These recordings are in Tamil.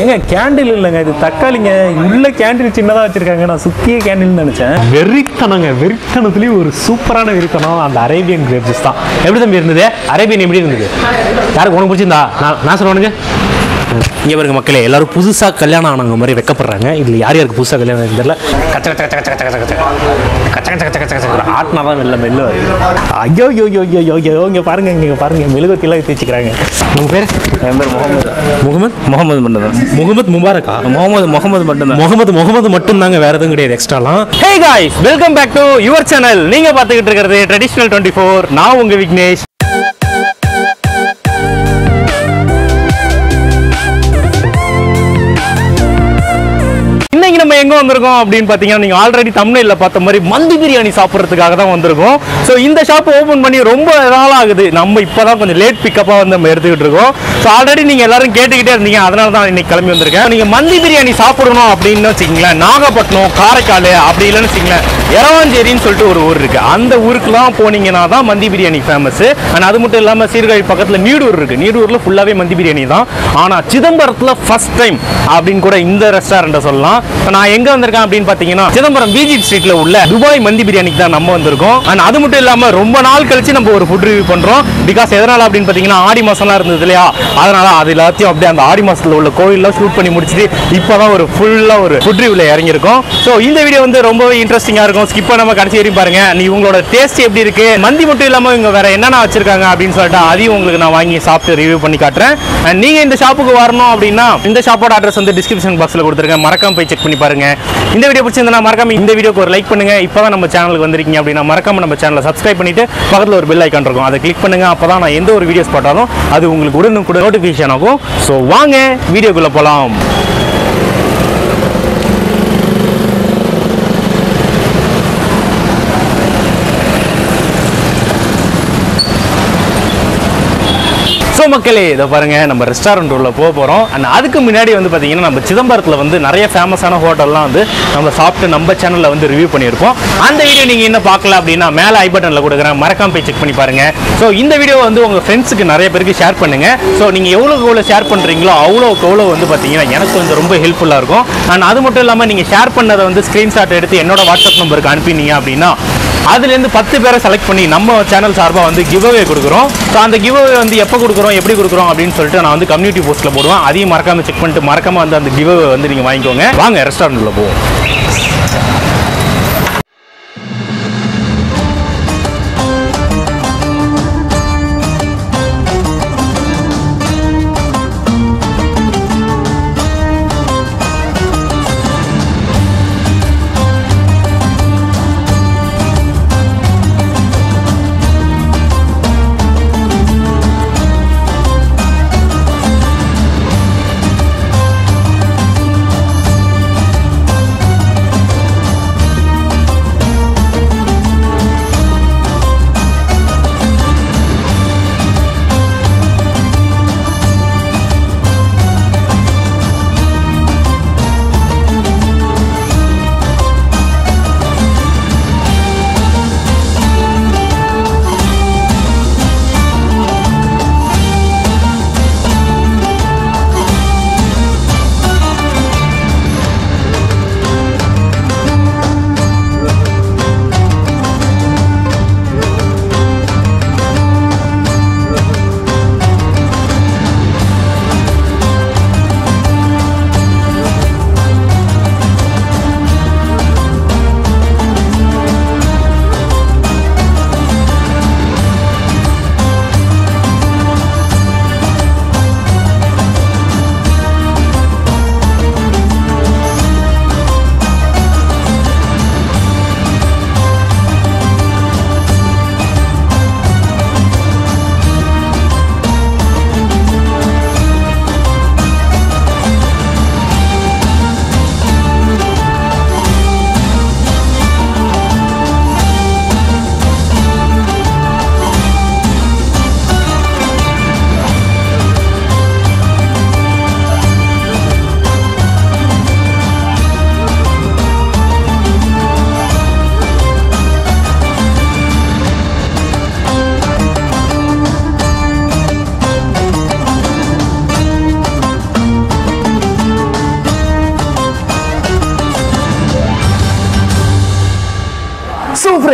ஏங்க கேண்டில் இல்லைங்க, இது தக்காளிங்க. உள்ள கேண்டில் சின்னதாக வச்சுருக்காங்க, நான் சுற்றிய கேண்டில்னு நினச்சேன். வெறித்தனங்க, வெறித்தனத்துலேயும் ஒரு சூப்பரான வெறித்தனம் அந்த அரேபியன் கிரேப்ஸ் தான். எப்படி தம்பி இருந்தது அரேபியன்? எப்படி இருந்தது? யாருக்கு உனக்கு பிடிச்சிருந்தா? நான் சொல்லுவானுங்க. இங்கே பாருங்க மக்களே, எல்லாரும் புதுசாக கல்யாணம் ஆனவங்க மாதிரி வெக்கப்படுறாங்க. இதில் யார் யாருக்கு புதுசாக கல்யாணம் தெரியல, கச்ச கச்ச கச்ச கச்ச கச்ச கச்ச கச்ச கச்ச கச்ச கச்ச ஆட்டினா தான் மெல்ல மெல்ல. ஐயோ யோ யோ யோ யோ யோ, இங்கே பாருங்கள், இங்கே பாருங்கள், மெழுகுவத்திலாம் தேய்ச்சிக்கிறாங்க. உங்கள் பேர்? என் பேர் முகமது. முகமது மட்டும்தான். முகமது முபாரக்கா? முகமது மட்டும்தான். முகமது மட்டும்தாங்க, வேறு எதுவும் கிடையாது எக்ஸ்ட்ராலாம். Hey guys, welcome back to your channel. நீங்கள் பார்த்துக்கிட்டு இருக்கிறது ட்ரெடிஷ்னல் 24. நான் உங்கள் விக்னேஷ். நம்ம எங்க வந்திருக்கோம் அப்படின்னு பாத்தீங்கன்னா, நீங்க ஆல்ரெடி தம்ப்நெயில்ல பார்த்த மாதிரி மந்தி பிரியாணி சாப்பிட்றதுக்காக தான் வந்திருக்கோம். ஸோ இந்த ஷாப் ஓபன் பண்ணி ரொம்ப நாள் ஆகுது. நம்ம இப்பதான் கொஞ்சம் லேட் பிக்கப்பாக வந்து நம்ம எடுத்துக்கிட்டு இருக்கோம். ஸோ ஆல்ரெடி நீங்க எல்லாரும் கேட்டுக்கிட்டே இருந்தீங்க, அதனால தான் இன்னைக்கு கிளம்பி வந்திருக்கேன். நீங்க மந்தி பிரியாணி சாப்பிடணும் அப்படின்னு வச்சுக்கீங்களேன், நாகப்பட்டினம், காரைக்கால், அப்படி இல்லைன்னு வச்சுக்கீங்களேன், எரவாஞ்சேரின்னு சொல்லிட்டு ஒரு ஊர் இருக்கு. அந்த ஊருக்குலாம் போனீங்கன்னா தான் மந்தி பிரியாணி ஃபேமஸ். ஆனால் அது மட்டும் இல்லாமல் சீர்காழி பக்கத்தில் நீடூர் இருக்கு. நீடூர்ல ஃபுல்லாவே மந்தி பிரியாணி தான். ஆனால் சிதம்பரத்துல ஃபர்ஸ்ட் டைம் அப்படின்னு கூட இந்த ரெஸ்டாரண்ட்டை சொல்லலாம். நான் எங்க வந்திருக்கேன் அப்படின்னு பாத்தீங்கன்னா, சிதம்பரம் பிஜி ஸ்ட்ரீட்ல உள்ள துபாய் மந்தி பிரியாணிக்கு தான் நம்ம வந்திருக்கோம். அண்ட் அது மட்டும் இல்லாம ரொம்ப நாள் கழிச்சு நம்ம ஒரு ஃபுட் ரிவ்யூ பண்றோம். பிகாஸ் எதனால அப்படின்னு பாத்தீங்கன்னா, ஆடி மாசம்லாம் இருந்தது இல்லையா, அதனால அது எல்லாத்தையும் அப்படியே அந்த ஆடி மாசத்துல உள்ள கோயிலெல்லாம் ஷூட் பண்ணி முடிச்சுட்டு இப்பதான் ஒரு ஃபுல்லா ஒரு ஃபுட் ரிவ்யூல இறங்கியிருக்கோம். ஸோ இந்த வீடியோ வந்து ரொம்பவே இன்ட்ரெஸ்டிங்கா இருக்கும். ஸ்கிப் பண்ணாம கடைசி வரையும் பாருங்க. நீ உங்களோட டேஸ்ட் எப்படி இருக்கு, மந்தி மட்டும் இல்லாம இவங்க வேற என்னென்ன வச்சிருக்காங்க அப்படின்னு சொல்லிட்டு அதையும் உங்களுக்கு நான் வாங்கி சாப்பிட்டு ரிவ்யூ பண்ணி காட்டுறேன். அண்ட் நீங்க இந்த ஷாப்புக்கு வரணும் அப்படின்னா இந்த ஷாப்போட அட்ரஸ் வந்து டிஸ்கிரிப்ஷன் பாக்ஸ்ல கொடுத்துருக்கேன், மறக்காம போய் செக் பண்ணி பாருங்க. இந்த வீடியோ பிடிச்சிருந்தா மறக்காம இந்த வீடியோக்கு ஒரு லைக் பண்ணுங்க. இப்பதான் நம்ம சேனலுக்கு வந்திருக்கீங்க அப்படின்னா மறக்காம நம்ம சேனலை சப்ஸ்கிரைப் பண்ணிட்டு பக்கத்துல ஒரு பெல் ஐக்கான் இருக்கும், அதை கிளிக் பண்ணுங்க. அப்பதான் நான் எந்த ஒரு வீடியோஸ் போட்டாலும் அது உங்களுக்கு உடனே கூட நோட்டிபிகேஷன் ஆகும். ஸோ வாங்க வீடியோக்குள்ள போலாம். ஸோ மக்களே, இதை பாருங்கள், நம்ம ரெஸ்டாரண்ட் உள்ள போக போகிறோம். அண்ட் அதுக்கு முன்னாடி வந்து பார்த்தீங்கன்னா, நம்ம சிதம்பரத்தில் வந்து நிறைய ஃபேமஸான ஹோட்டல்லாம் வந்து நம்ம சாப்பிட்டு நம்ம சேனலில் வந்து ரிவ்யூ பண்ணியிருப்போம். அந்த வீடியோ நீங்கள் என்ன பார்க்கல அப்படின்னா மேலே ஐ பட்டனில் கொடுக்குறேன், மறக்காம போய் செக் பண்ணி பாருங்கள். ஸோ இந்த வீடியோ வந்து உங்கள் ஃப்ரெண்ட்ஸுக்கு நிறைய பேருக்கு ஷேர் பண்ணுங்கள். ஸோ நீங்கள் எவ்வளோக்கு எவ்வளோ ஷேர் பண்ணுறீங்களோ அவ்வளோக்கு எவ்வளோ வந்து பார்த்தீங்கன்னா எனக்கு வந்து ரொம்ப ஹெல்ப்ஃபுல்லாக இருக்கும். அண்ட் அது மட்டும் இல்லாமல் நீங்கள் ஷேர் பண்ணதை வந்து ஸ்க்ரீன்ஷாட் எடுத்து என்னோட வாட்ஸ்அப் நம்பருக்கு அனுப்பினீங்க அப்படின்னா அதுலேருந்து 10 பேரை செலக்ட் பண்ணி நம்ம சேனல் சார்பாக வந்து கிவ்அவே கொடுக்குறோம். ஸோ அந்த கிவ்அவே வந்து எப்போ கொடுக்குறோம், எப்படி கொடுக்குறோம் அப்படின்னு சொல்லிட்டு நான் வந்து கம்யூனிட்டி போஸ்ட்டில் போடுவேன். அதையும் மறக்காமல் செக் பண்ணிட்டு மறக்காமல் வந்து அந்த கிவ்அவே வந்து நீங்கள் வாங்கிக்கோங்க. வாங்க ரெஸ்டாரண்ட்டில் போவோம்.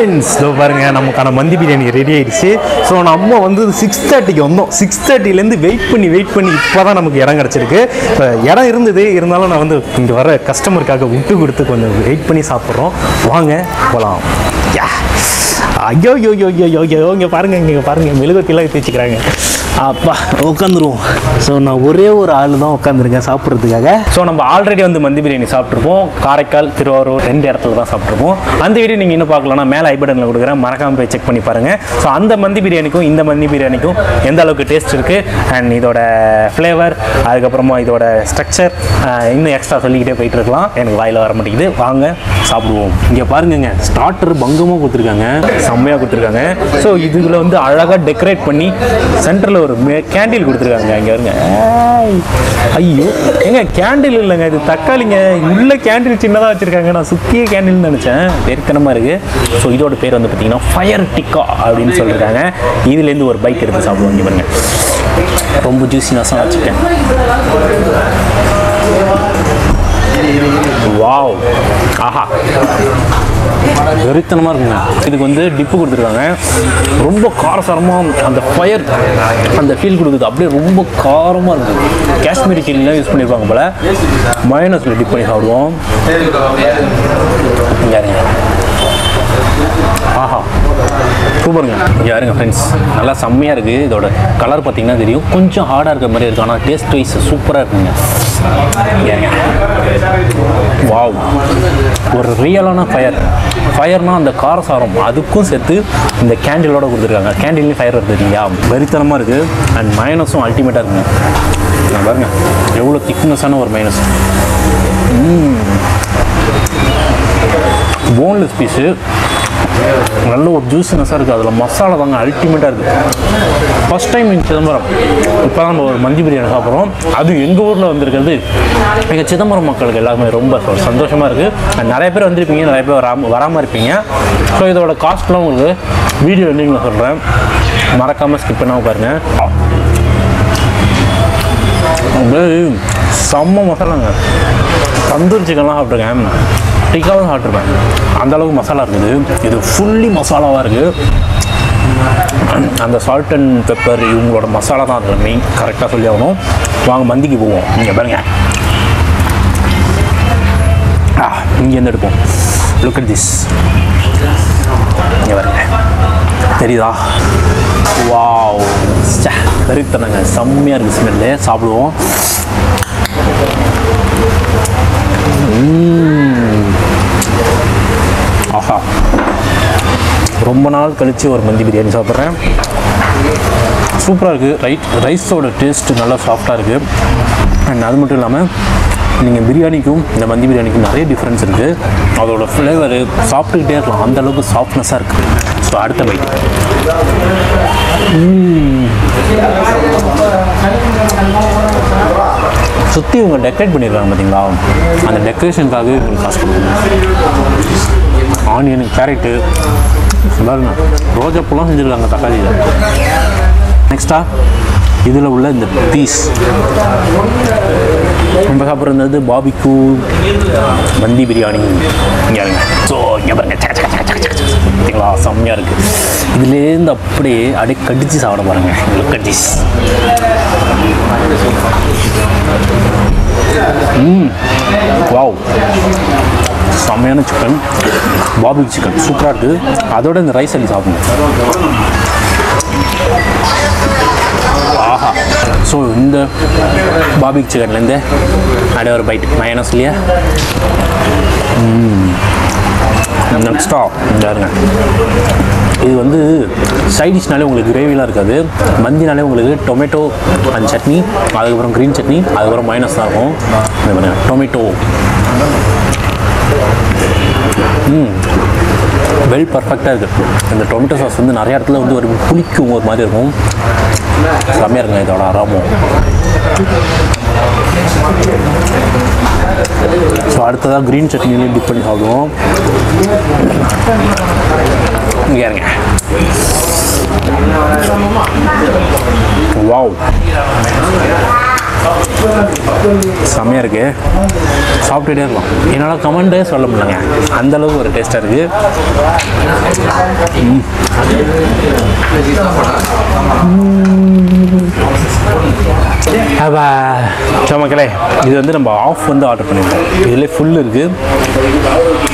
friends, dobarnya namu karena mandi biryani ready airsi. So namu andu 6:30 kondo, 6:30 lendi wait pani, pada namu yaran kerjeke, yaran irunde deh irunalo namu andu dobar customer kaga untu gurte kondo wait pani sapro, wangnya polam. Ya, ayo yo ngeparnge, meligo tila itu cikrangnya. Apa okandru, so na ureu raal na okandringa sapur diaga. So na already on the mandi biryani sapur po, Karaikal, Thiruvarur, Renderthala sapur po. Ande video ning ino pakla na mela ibadan lagu dera, marakam pe check pani parenge. So ande mandi biryani ko, inda mandi biryani ko, enda lagu taste irke, and ini doda flavor, alga promo ini doda structure, ini extra soli ide payter kla, and waila orang mati ide, wangge sapur. Dia parenge starter banggamo kutrikangge, samya kutrikangge. So itu gula onde alaga decorate pani, center lo candle கொடுத்திருக்காங்க அங்க பாருங்க ஐயோ எங்க கேண்டில் இல்லங்க இது தக்காளிங்க உள்ள கேண்டில் சின்னதா வச்சிருக்காங்க நான் சுத்தியே கேண்டில் நினைச்சேன் வேர்க்கனமா இருக்கு சோ இதோட பேர் வந்து பாத்தீங்கன்னா ஃபயர் டிக்கா அப்படினு சொல்றாங்க இதுல இருந்து ஒரு பைக் எடுத்து சாப்பிடுவோம் இங்க பாருங்க ரொம்ப ஜூசியா சாப்பிட்டேன் வாவ் ஆஹா வெறித்தனமா இருக்குங்க இதுக்கு வந்து டிப்பு கொடுத்துருக்காங்க ரொம்ப காரசாரமாக அந்த ஃபயர் அந்த ஃபீல் கொடுக்குது அப்படியே ரொம்ப காரமாக இருக்குது காஷ்மீரி சில்லிலாம் யூஸ் பண்ணியிருப்பாங்க போல மயோனஸில் டிப் பண்ணி சாப்பிடுவோம் ஆஹா சூப்பருங்க யாருங்க ஃப்ரெண்ட்ஸ் நல்லா செம்மையாக இருக்குது இதோட கலர் பார்த்தீங்கன்னா தெரியும் கொஞ்சம் ஹார்டாக இருக்கிற மாதிரி இருக்குது ஆனால் டேஸ்ட் வைஸ் சூப்பராக இருக்குங்க வாவ் ஒரு ரியலான ஃபயர்னா அந்த காரசாரம் அதுக்கும் சேர்த்து இந்த கேண்டிலோட கொடுத்துருக்காங்க கேண்டில்லையும் ஃபயர் வருது இல்லையா வெறித்தனமாக இருக்குது அண்ட் மயோனஸும் அல்டிமேட்டாக இருக்குங்க நான் பாருங்க எவ்வளோ திக்னஸான ஒரு மயோனஸ் போன்லெஸ் பீஸு நல்ல ஒரு ஜூஸ்னஸாக இருக்குது அதில் மசாலா தாங்க அல்டிமேட்டாக இருக்குது ஃபஸ்ட் டைம் இன் சிதம்பரம் இப்போ தான் நம்ம ஒரு மந்தி பிரியாணி சாப்பிட்றோம் அது எங்கள் ஊரில் வந்திருக்கிறது எங்கள் சிதம்பரம் மக்களுக்கு எல்லாருமே ரொம்ப சந்தோஷமாக இருக்குது நிறைய பேர் வந்திருப்பீங்க நிறைய பேர் வராமல் இருப்பீங்க ஸோ இதோட காஸ்ட்லாம் உங்களுக்கு வீடியோ எண்டிங்கில் சொல்கிறேன் மறக்காமல் ஸ்கிப் பண்ணாமல் பாருங்கள் செம்ம மசாலாங்க தந்தூரி சிக்கன்லாம் சாப்பிட்ருக்கேன் டிக்காவும் சாப்பிட்ருப்பேன் அந்தளவுக்கு மசாலா இருக்குது இது ஃபுல்லி மசாலாவாக இருக்குது அந்த சால்ட் அண்ட் பெப்பர் இவங்களோட மசாலா தான் அதில் மெயின் கரெக்டாக சொல்லி ஆகணும் வாங்க மந்திக்கு போவோம் இங்கே பாருங்கள் இங்கேருந்து எடுப்போம் லுக் அட் திஸ் இங்கே பாருங்க தெரியுதா வாவ் வெறித்தனங்க செம்மையாக இருக்குது ஸ்மெல்லு சாப்பிடுவோம் ஆஹா ரொம்ப நாள் கழித்து ஒரு மந்தி பிரியாணி சாப்பிட்றேன் சூப்பராக இருக்குது ரைஸோட டேஸ்ட்டு நல்லா சாஃப்டாக இருக்குது அண்ட் அது மட்டும் இல்லாமல் நீங்கள் பிரியாணிக்கும் இந்த மந்தி பிரியாணிக்கும் நிறைய டிஃப்ரென்ஸ் இருக்குது அதோட ஃப்ளேவர் சாப்பிட்டுக்கிட்டே இருக்கலாம் அந்தளவுக்கு சாஃப்ட்னஸாக இருக்குது ஸோ அடுத்த பைட் சுற்றி இவங்க டெக்கரேட் பண்ணியிருக்காங்க பார்த்தீங்களா அந்த டெக்கரேஷனுக்காகவே உங்களுக்கு காசு கொடுக்கணும் ஆனியனு கேரட்டு பாருங்க ரோஜாப்பூலாம் செஞ்சுருக்காங்க தக்காளியில் நெக்ஸ்ட்டாக இதில் உள்ள இந்த பீஸ் நம்ம சாப்பிட்றது பாபிக்யூ மந்தி பிரியாணி இங்கே ஸோ இங்கே பார்த்தீங்களா செம்மையாக இருக்குது இதுலேருந்து அப்படியே கடிச்சு சாப்பிட பாருங்க லுக் அட் திஸ் வாவ் செம்மையான சிக்கன் பாபிக்யூ சிக்கன் சூப்பராக இருக்குது அதோட இந்த ரைஸ் அள்ளி சாப்பிடணும் ஆஹா ஸோ இந்த பாபிக்யூ சிக்கன்லேருந்து அப்படியே ஒரு பைட் மயோனஸ் இல்லையா நெக்ஸ்டா பாருங்க இது வந்து சைடிஷ்னாலே உங்களுக்கு கிரேவிலாம் இருக்காது மந்தினாலே உங்களுக்கு டொமேட்டோ அண்ட் சட்னி அதுக்கப்புறம் க்ரீன் சட்னி அதுக்கப்புறம் மயோனஸ் தான் இருக்கும் இது பாருங்க டொமேட்டோ வெல் பர்ஃபெக்டாக இருக்குது இந்த டொமேட்டோ சாஸ் வந்து நிறைய இடத்துல வந்து ஒரு புளிக்கும் ஒரு மாதிரி இருக்கும் செம்மையாக இருக்குங்க இதோட ஆரம்பம் ஸோ அடுத்ததாக க்ரீன் சட்னிலையும் டிப் பண்ணி சாப்பிடுவோம் இங்கே இருங்க வாவ் செமையாக இருக்குது, சாப்பிட்டுட்டே இருக்கும். என்னால் கமெண்டே சொல்ல முடியலங்க, அந்தளவுக்கு ஒரு டேஸ்ட்டாக இருக்குது. அப்போ சமக்கலை இது வந்து நம்ம ஆஃப் வந்து ஆர்டர் பண்ணியிருக்கோம். இதுலேயே ஃபுல் இருக்குது.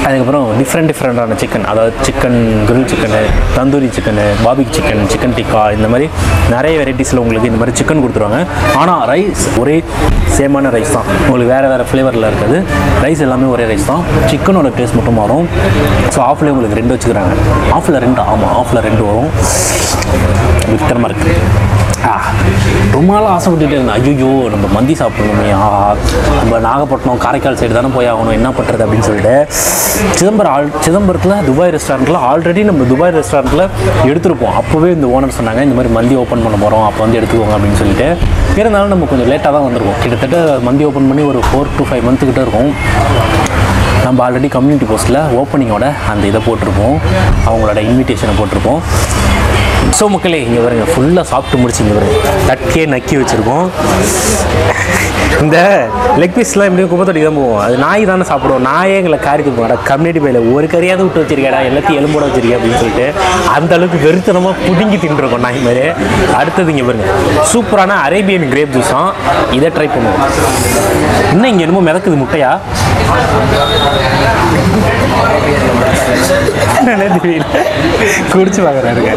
அதுக்கப்புறம் டிஃப்ரெண்டான சிக்கன், அதாவது chicken grill chicken, tandoori chicken, barbecue chicken, chicken tikka, இந்த மாதிரி நிறைய வெரைட்டிஸில் உங்களுக்கு இந்த மாதிரி சிக்கன் கொடுத்துருவாங்க. ஆனால் ரைஸ் ஒரே சேமான ரைஸ் தான், உங்களுக்கு வேறு ஃப்ளேவரில் இருக்குது. ரைஸ் எல்லாமே ஒரே ரைஸ் தான், சிக்கனோட டேஸ்ட் மட்டும் மாறும். ஸோ ஆஃப்லேயே உங்களுக்கு ரெண்டு வச்சுக்கிறாங்க. ஆஃபில் ரெண்டு வரும். வித்திரமாக இருக்குது. ரொம்ப நாளாக ஆசைப்பட்டுட்டே இருந்தேன், ஐயோ நம்ம மந்தி சாப்பிடணுமே, நம்ம நாகப்பட்டினம் காரைக்கால் சைடு தானே போய் ஆகணும், என்ன பண்ணுறது அப்படின்னு சொல்லிட்டு சிதம்பரத்தில் துபாய் ரெஸ்டாரண்ட்டில் ஆல்ரெடி நம்ம துபாய் ரெஸ்டாரண்ட்டில் எடுத்துருப்போம். அப்போவே இந்த ஓனர் சொன்னாங்க, இந்த மாதிரி மந்தி ஓப்பன் பண்ண போகிறோம், அப்போ வந்து எடுத்துக்கோங்க அப்படின்னு சொல்லிட்டு. இருந்தாலும் நம்ம கொஞ்சம் லேட்டாக தான் வந்திருக்கோம். கிட்டத்தட்ட மந்தி ஓப்பன் பண்ணி ஒரு 4 to 5 மந்த்துக்கிட்ட இருக்கும். நம்ம ஆல்ரெடி கம்யூனிட்டி போஸ்ட்டில் ஓப்பனிங்கோட அந்த இதை போட்டிருப்போம், அவங்களோட இன்விடேஷனை போட்டிருப்போம். ஸோ மக்களே இங்கே வருங்க, ஃபுல்லாக சாப்பிட்டு முடிச்சு இங்கே வருங்க, தட்டியே நக்கி வச்சுருக்கோம். இந்த லெக் பீஸ்லாம் எப்படியும் குப்பத்தொட்டி தான் போவோம், அது நாய் தானே சாப்பிடுவோம். நாயே எங்களை காரிக்கு போடா, கம்யூனிட்டி பையில் ஒரு கறியாவது விட்டு வச்சிருக்கேடா, எல்லாத்தையும் எலும்போட வச்சிருக்கேன் அப்படின்னு சொல்லிட்டு அந்தளவுக்கு வெறுத்தனமாக பிடுங்கி தின்றுருக்கோம் நாய் மாதிரி. அடுத்தது இங்கே வருங்க, சூப்பரான அரேபியன் கிரேப் ஜூஸாக இதை ட்ரை பண்ணுவோம். இன்னும் இங்கே என்னமோ மிதக்குது, முட்டையா குடிச்சு பார்க்குறாருங்க.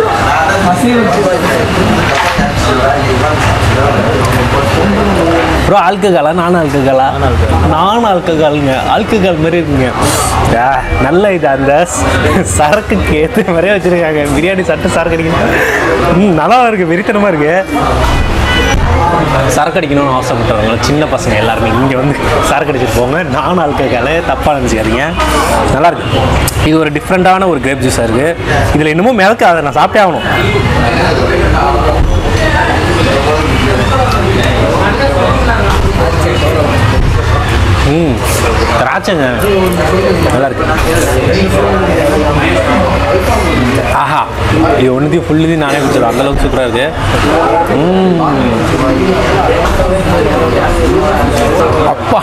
ப்ரோ ஆல்கஹாலா நான் ஆல்கஹாலுங்க ஆல்கஹால் மாதிரி இருக்குங்க. நல்ல இது அந்த சரக்குக்கு ஏற்ற மாதிரியே வச்சுருக்காங்க. பிரியாணி சட்டு சரக்கு அடிக்கணும், நல்லா இருக்குது, வெறித்தனமாக இருக்குது. சரக்கு அடிக்கணும்னு ஆசைப்பட்டவங்க சின்ன பசங்க எல்லாருமே இங்கே வந்து சரக்கு அடிச்சுட்டு போங்க, நான் ஆல்கஹாலை தப்பாக நினச்சிக்காதீங்க. நல்லாயிருக்கு, இது ஒரு டிஃப்ரெண்ட்டான ஒரு கிரேப் ஜூஸாக இருக்குது. இதில் இன்னமும் மிளக்கு, அதை நான் சாப்பிட்டே ஆகணும். திராட்சைங்க நல்லாயிருக்கு. ஆஹா, இது ஒன்றுத்தையும் ஃபுல்லுதையும் நானே குடிச்சிடும், அந்தளவுக்கு சூப்பராக இருக்குது. அப்பா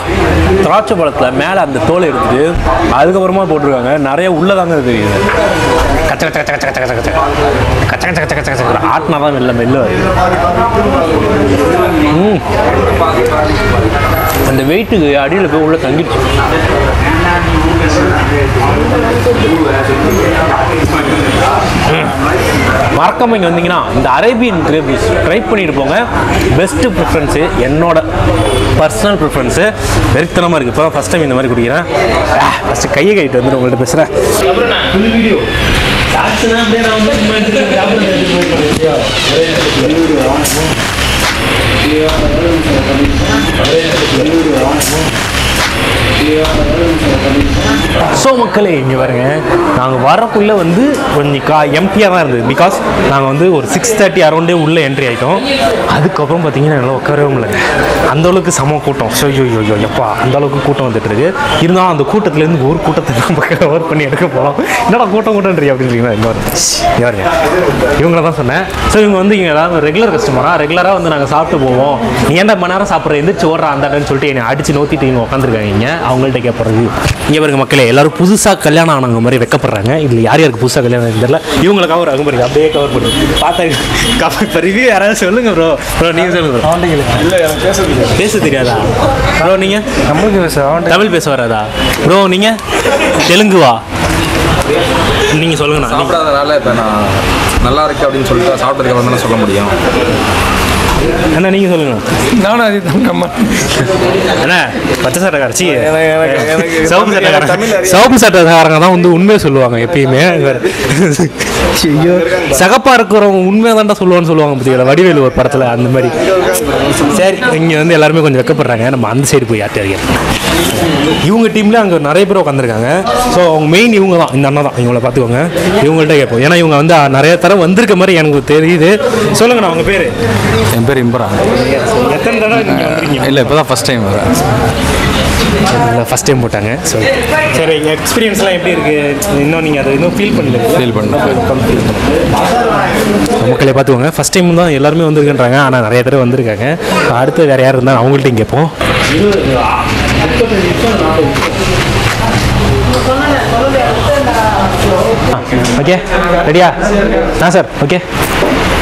திராட்சை பழத்தில் மேலே அந்த தோலை எடுத்துட்டு அதுக்கப்புறமா போட்டிருக்காங்க, நிறைய உள்ளதாங்க தெரியுது. கச்ச ஆட்டினா தான் வெளில மெல்ல வருது. அந்த வெயிட்டுக்கு அடியில் போய் உள்ளே தங்கிடுச்சு. மறக்காம இங்கே வந்தீங்கன்னா இந்த அரேபியன் கிரேப் ஜூஸ் ட்ரை பண்ணிட்டு போங்க. பெஸ்ட்டு ப்ரிஃபரன்ஸு, என்னோட பர்சனல் ப்ரிஃபரன்ஸு. வெறித்தனமாக இருக்குது, இப்போ ஃபஸ்ட் டைம் இந்த மாதிரி குடிக்கிறேன். ஃபஸ்ட்டு கையை கைட்டு வந்து உங்கள்கிட்ட பேசுகிறேன். ஸோ மக்களே இங்கே வருங்க, நாங்கள் வரக்குள்ளே வந்து கொஞ்சம் எம்டியாக தான் இருந்தது. பிகாஸ் நாங்கள் வந்து ஒரு 6:30 அரௌண்டே உள்ளே என்ட்ரி ஆகிட்டோம். அதுக்கப்புறம் பார்த்தீங்கன்னா என்னால் உட்காரவே முடியலங்க, அந்தளவுக்கு செம கூட்டம். ஸோ ஐயோ எப்பா அந்தளவுக்கு கூட்டம் வந்துட்டு இருக்கு. இருந்தாலும் அந்த கூட்டத்துலேருந்து ஒரு கூட்டத்தை நம்ம கவர் பண்ணி எடுக்க போகிறோம். என்னடா கூட்டன்றி அப்படின்றீங்களா? இங்கே வருங்க இவங்கள தான் சொன்னேன். ஸோ இவங்க வந்து இங்கே ஏதாவது ரெகுலர் கஸ்டமராக ரெகுலராக வந்து நாங்கள் சாப்பிட்டு போவோம், நீ ஏன்டா மணி நேரம் சாப்பிட்ற எந்திரிச்சு ஓடுறா அந்தாண்டன்னு சொல்லிட்டு என்னை அடித்து நோத்திட்டு இவங்க உட்காந்துருக்காங்க. அவங்கள்ட்ட கேட்பறது இங்கே வருங்க மக்களே, எல்லாரும் புதுசாக கல்யாணம் ஆனவங்க மாதிரி வைக்கப்படுறாங்க. இதில் யாருக்கு புதுசாக கல்யாணம் தெரியல, இவங்களுக்காக ஒரு அகம்பு இருக்குது, அப்படியே கவர் பண்ணுவோம். பார்த்தா ரிவ்யூ யாராவது சொல்லுங்க ப்ரோ. ப்ரோ நீங்கள் சொல்லுங்க, பேச தெரியாதா ப்ரோ? நீங்கள் தமிழ் பேச வராதா ப்ரோ? நீங்கள் தெலுங்குவா? நீங்கள் சொல்லுங்கண்ணா. சாப்பிடாதனால இப்போ நான் நல்லா இருக்கு அப்படின்னு சொல்லிட்டு சாப்பிட்றதுக்கு தானே சொல்ல முடியும். அண்ணா நீங்கள் சொல்லுங்க. நானும் அது தமிழ் அண்ணா, பச்சை சட்டக்காரச்சி சவுப்பு சட்டக்காரங்க தான் வந்து உண்மையை சொல்லுவாங்க எப்பயுமே. சகப்பா இருக்கிறவங்க உண்மையை தான்டா சொல்லுவான்னு சொல்லுவாங்க. பார்த்தீங்களா வடிவேலு ஒரு படத்தில் அந்த மாதிரி. சரி, இங்கே வந்து எல்லாருமே கொஞ்சம் வைக்கப்படுறாங்க. நம்ம அந்த சைடு போய் யார்கிட்ட இவங்க டீமில் அங்கே நிறைய பேர் உட்காந்துருக்காங்க. ஸோ அவங்க மெயின் இவங்க தான், இந்த அண்ணா தான், இவங்கள பார்த்துக்கோங்க. இவங்கள்ட்ட கேட்போம், ஏன்னா இவங்க வந்து நிறைய தரம் வந்திருக்க மாதிரி எனக்கு தெரியுது. சொல்லுங்கண்ணா அவங்க பேர். என் பேர் இம்பரா. எத்தனை தடவை? இல்லை இப்போ தான் ஃபஸ்ட் டைம் வரேன். அதனால ஃபர்ஸ்ட் டைம் போட்டாங்க. ஸோ சரி, எக்ஸ்பீரியன்ஸ்லாம் எப்படி இருக்குது? இன்னும் நீங்கள் அதை இன்னும் ஃபீல் பண்ணல? ஃபீல் பண்ணலாம். மக்களை பார்த்துக்கோங்க, ஃபர்ஸ்ட் டைம் தான் எல்லாருமே வந்திருக்குன்றாங்க, ஆனால் நிறைய தடவை வந்திருக்காங்க. அடுத்து வேறு யார் இருந்தால் அவங்கள்ட்ட இங்கே போவோம். ஓகே, ரெடியா? ஆ சார், ஓகே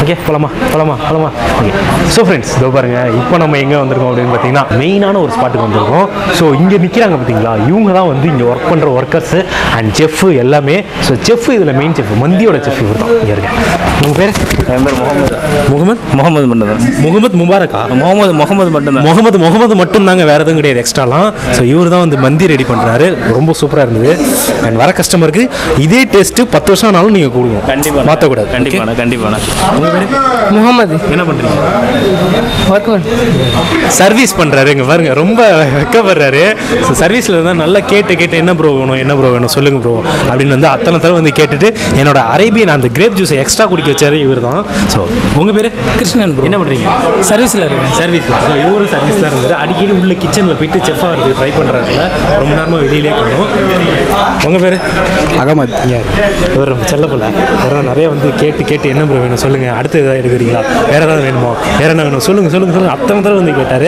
ஓகே, போலாமா போலாமா போலாமா. ஓகே, ஸோ ஃப்ரெண்ட்ஸ் இதோ பாருங்கள், இப்போ நம்ம எங்கே வந்திருக்கோம் அப்படின்னு பார்த்தீங்கன்னா மெயினான ஒரு ஸ்பாட்டுக்கு வந்திருக்கோம். ஸோ இங்கே நிற்கிறாங்க பார்த்தீங்களா, இவங்க தான் வந்து இங்கே ஒர்க் பண்ணுற ஒர்க்கர்ஸு அண்ட் செஃப்பு எல்லாமே. ஸோ செஃப் இதில் மெயின் செஃப் மந்தியோட செஃப் இவர் தான் இங்கே இருக்கேன். உங்கள் பேர்? என் பேர் முகமது மட்டும்தான். முகமது முபாரக்கா? முகமது மட்டும்தான். முகமது மட்டும்தாங்க, வேறு எதுவும் கிடையாது எக்ஸ்ட்ராலாம். ஸோ இவர் தான் வந்து மந்தி ரெடி பண்ணுறாரு, ரொம்ப சூப்பராக இருந்தது. அண்ட் வர கஸ்டமருக்கு இதே டேஸ்ட்டு 10 வருஷம் ஆனாலும் நீங்கள் கொடுக்கணும், கண்டிப்பாக மாற்றக்கூடாது. கண்டிப்பாக கண்டிப்பாக. முகமது என்ன பண்றீங்க? சர்வீஸ் பண்றாரு. இங்க பாருங்க, ரொம்ப வெக்கப்படுறாரு. சர்வீஸ்ல தான் நல்லா கேட்டு என்ன ப்ரோ வேணும் என்ன ப்ரோ வேணும் சொல்லுங்க ப்ரோ அப்படின்னு வந்து அத்தனை தடவை வந்து கேட்டுட்டு என்னோட அரேபியன் அந்த கிரேப் ஜூஸை எக்ஸ்ட்ரா குடிக்க வச்சாரு இவர் தான். ஸோ உங்க பேரு? கிருஷ்ணன். என்ன பண்றீங்க? சர்வீஸ்ல இருக்கேன். சர்வீஸ் இவரும் சர்வீஸ்ல இருந்தாரு. அடிக்கடி உள்ள கிச்சன்ல போயிட்டு செஃபா இருக்கு, ட்ரை பண்றாரு. ரொம்ப நேரமா வெளியிலே போனோம். உங்க பேரு? அகமது. இவர் செல்லப்பல நிறைய வந்து கேட்டு என்ன ப்ரோ வேணும் சொல்லுங்க, அடுத்து எதாவது எடுக்கிறீங்களா, வேறு ஏதாவது வேணுமா, வேறு என்ன வேணும் சொல்லுங்கள் சொல்லுங்கள் சொல்லுங்கள் அத்தனை தடவை வந்து கேட்டார்.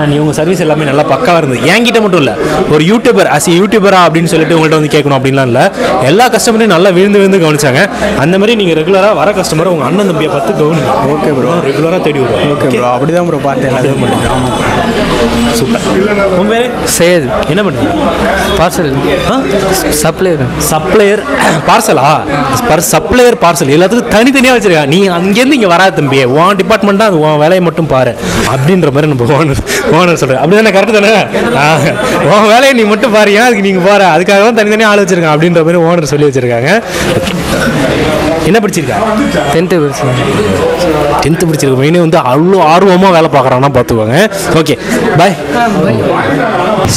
அண்ட் இவங்க சர்வீஸ் எல்லாமே நல்லா பக்காவாக இருந்தது. என்கிட்ட மட்டும் இல்லை, ஒரு யூடியூபர் அசி யூடியூபரா அப்படின்னு சொல்லிட்டு உங்கள்கிட்ட வந்து கேட்கணும் அப்படின்லாம் இல்லை, எல்லா கஸ்டமரையும் நல்லா விழுந்து கவனிச்சாங்க. அந்த மாதிரி நீங்கள் ரெகுலராக வர கஸ்டமரை உங்கள் அண்ணன் தம்பியை பார்த்து கவனிங்க. ஓகே ப்ரோ, ரெகுலராக தேடி வரும். ஓகே ப்ரோ, அப்படி தான் ப்ரோ பார்த்தேன். சூப்பர். உங்கள் பேர்? சையது. என்ன பண்ணுறீங்க? Parcel supplier. பார்சலா? சப்ளையர் பார்சல் எல்லாத்துக்கும் தனித்தனியாக வச்சிருக்காங்க. நீ அங்கேருந்து இங்கே வரா தம்பியே, உன் டிபார்ட்மெண்ட் தான், அது உன் வேலையை மட்டும் பாரு அப்படின்ற மாதிரி நம்ம ஓனர் சொல்கிறேன். அப்படி தானே? கரெக்டு தானே? உன் வேலையை நீ மட்டும் பாரு, ஏன் அதுக்கு நீங்கள் பாரு, அதுக்காக தான் தனித்தனியாக ஆள் வச்சுருக்காங்க அப்படின்ற மாதிரி ஓனர் சொல்லி வச்சுருக்காங்க. என்ன படிச்சிருக்கா? 10th படிச்சிருக்கேன். 10th படிச்சிருக்கேன். மெயினே வந்து அவ்வளோ ஆர்வமாக வேலை பார்க்குறாங்கன்னா பார்த்துக்கோங்க. ஓகே, பாய்.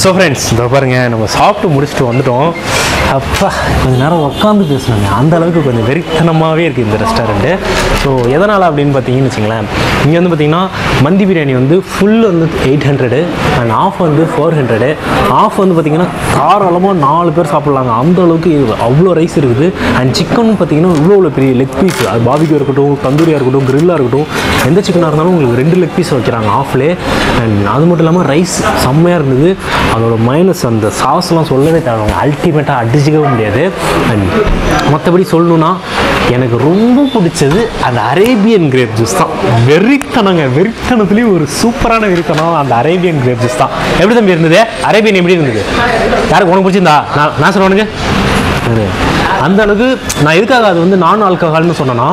ஸோ ஃப்ரெண்ட்ஸ் இதோ பாருங்கள், நம்ம சாப்பிட்டு முடிச்சுட்டு வந்துட்டோம். அப்பா கொஞ்சம் நேரம் உட்காந்து பேசுனாங்க, அந்தளவுக்கு கொஞ்சம் வெறித்தனமாகவே இருக்குது இந்த ரெஸ்டாரண்ட்டு. ஸோ எதனால் அப்படின்னு பார்த்தீங்கன்னு வச்சுங்களேன், இங்கே வந்து பார்த்திங்கன்னா மந்தி பிரியாணி வந்து ஃபுல் வந்து 800 அண்ட் ஆஃப் வந்து 400. ஆஃப் வந்து பார்த்திங்கன்னா தாராளமாக 4 பேர் சாப்பிட்லாங்க, அந்தளவுக்கு அவ்வளோ ரைஸ் இருக்குது. அண்ட் சிக்கனும் பார்த்திங்கன்னா இவ்வளோ பெரிய லெக் பீஸ், அது பாபிக்கு இருக்கட்டும், தந்தூரியாக இருக்கட்டும், கிரில்லாக இருக்கட்டும், எந்த சிக்கனாக இருந்தாலும் உங்களுக்கு 2 லெக் பீஸ் வைக்கிறாங்க ஆஃப்லே. அண்ட் அது மட்டும் இல்லாமல் ரைஸ் செம்மையாக இருந்தது. அதோட மைனஸ் அந்த சாஸ்லாம் சொல்லவே தேவைங்க, அல்டிமேட்டாக அடிச்சிக்கவே முடியாது. அண்ட் மற்றபடி சொல்லணுன்னா எனக்கு ரொம்ப பிடிச்சது அந்த அரேபியன் கிரேப் ஜூஸ் தான். வெறித்தனத்துலேயும் ஒரு சூப்பரான வெறித்தனம் அந்த அரேபியன் கிரேப் ஜூஸ் தான். எப்படி தம்பி இருந்தது அரேபியன்? எப்படி இருந்தது? யாருக்கு உனக்கு பிடிச்சிருந்தா? நான் சொல்ல உனக்கு அந்த அளவுக்கு நான் எதுக்காக அது வந்து நான் ஆல்கஹால்னு சொன்னேன்னா,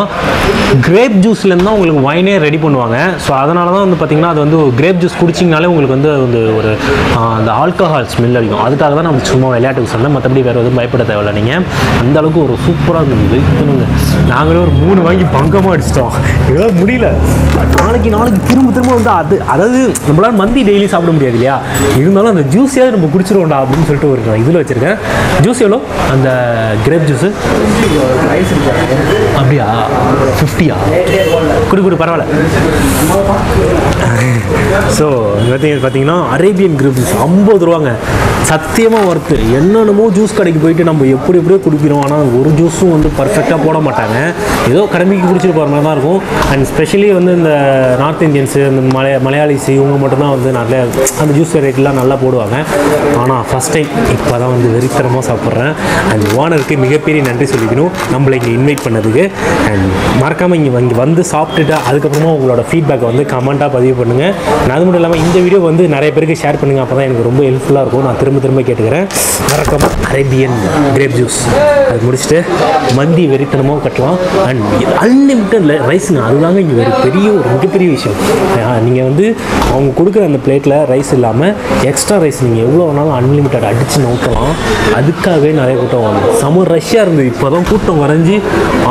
கிரேப் ஜூஸ்லேருந்து தான் உங்களுக்கு வைனே ரெடி பண்ணுவாங்க. ஸோ அதனால தான் வந்து பார்த்திங்கன்னா அது வந்து கிரேப் ஜூஸ் குடிச்சிங்கனாலே உங்களுக்கு வந்து வந்து ஒரு அந்த ஆல்கஹால் ஸ்மெல் அடிக்கும். அதுக்காக தான் நம்ம சும்மா விளையாட்டுக்கு சொன்னேன், மற்றபடி வேறு எதுவும் பயப்பட தேவையில்ல. நீங்கள் அந்தளவுக்கு ஒரு சூப்பராக இருந்தது. நாங்களே ஒரு 3 வாங்கி பங்கமாக அடிச்சிட்டோம், இதெல்லாம் முடியல. நாளைக்கு திரும்ப வந்து அது அதாவது நம்மளால் மந்தி டெய்லி சாப்பிட முடியாது இல்லையா, இருந்தாலும் அந்த ஜூஸியாவது நம்ம குடிச்சிடுவோம்டா அப்படின்னு சொல்லிட்டு ஒரு இதில் வச்சுருக்கேன். ஜூஸ் எவ்வளோ அந்த கிரேப் ஜூஸு? அப்படியா? 50யா? குடி பரவாயில்ல. ஸோ பார்த்தீங்கன்னா அரேபியன் கிரேப் ஜூஸ் 50 ரூபாங்க, சத்தியமாக ஒர்த்து. என்னென்னமோ ஜூஸ் கடைக்கு போயிட்டு நம்ம எப்படியோ குடிக்கிறோம், ஆனால் ஒரு ஜூஸும் வந்து பர்ஃபெக்டாக போட மாட்டாங்க, ஏதோ கடமைக்கு குடிச்சிட்டு போகிற மாதிரி தான் இருக்கும். அண்ட் ஸ்பெஷலி வந்து இந்த நார்த் இந்தியன்ஸு, இந்த மலையாளிஸ் இவங்க மட்டும்தான் வந்து நல்ல அந்த ஜூஸ் ரேட்லாம் நல்லா போடுவாங்க. ஆனால் ஃபஸ்ட் டைம் இப்போ தான் வந்து வெறித்தனமாக சாப்பிட்றேன். அண்ட் ஓனருக்கு மிகப்பெரிய நன்றி சொல்லிக்கணும் நம்மளை இங்கே இன்வைட் பண்ணதுக்கு. அண்ட் மறக்காமல் இங்கே வந்து சாப்பிட்டுட்டு அதுக்கப்புறமா உங்களோட ஃபீட்பேக்கை வந்து கமெண்ட்டாக பதிவு பண்ணுங்கள். அது மட்டும் இல்லாமல் இந்த வீடியோ வந்து நிறைய பேருக்கு ஷேர் பண்ணுங்கள், அப்போ தான் எனக்கு ரொம்ப ஹெல்ப்ஃபுல்லாக இருக்கும். நான் திரும்ப கேட்டுக்கிறேன். மறக்காமல் அரேபியன் கிரேப் ஜூஸ் அது முடிச்சுட்டு மந்தி வெறித்தனமாக கட்டலாம். அண்ட் அன்லிமிட்டட் ரைஸுங்க, அதுதாங்க இங்கே ஒரு பெரிய ஒரு மிகப்பெரிய விஷயம். நீங்கள் வந்து அவங்க கொடுக்குற அந்த பிளேட்டில் ரைஸ் இல்லாமல் எக்ஸ்ட்ரா ரைஸ் நீங்கள் எவ்வளோ வேணாலும் அன்லிமிட்டட் அடித்து நோக்கலாம். அதுக்காகவே நிறைய கூட்டம் வாங்க, செம ரஷ்ஷாக இருந்தது. இப்போ தான் கூட்டம் வரைஞ்சி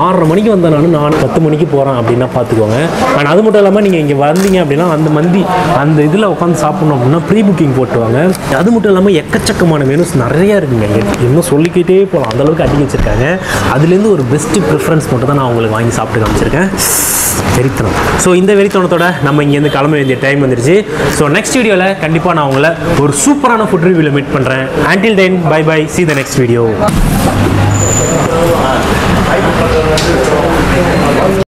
6:30 மணிக்கு வந்தேன், நான் 10 மணிக்கு போகிறேன் அப்படின்னா பார்த்துக்கோங்க. அண்ட் அது மட்டும் இல்லாமல் நீங்கள் இங்கே வந்தீங்க அப்படின்னா அந்த மந்தி அந்த இதில் உட்காந்து சாப்பிட்ணும் அப்படின்னா ப்ரீ புக்கிங் போட்டுவாங்க. அது மட்டும் இல்லாமல் எக்கச்சக்கமான மெனுஸ் நிறையா இருக்குங்க, இன்னும் சொல்லிக்கிட்டே போகலாம், அந்தளவுக்கு அடிக்க வச்சுருக்காங்க. அதுலேருந்து ஒரு பெஸ்ட்டு ப்ரிஃபரன்ஸ் மட்டும் தான் நான் உங்களுக்கு வாங்கி சாப்பிட்டு காமிச்சிருக்கேன், வெறித்தனம். ஸோ இந்த வெறித்தனத்தோட நம்ம இங்கேருந்து கிளம்ப வேண்டிய டைம் வந்துருச்சு. ஸோ நெக்ஸ்ட் வீடியோவில் கண்டிப்பாக நான் உங்களை ஒரு சூப்பரான ஃபுட் ரிவ்யூவில் மீட் பண்ணுறேன். Until then, bye bye, see the next video.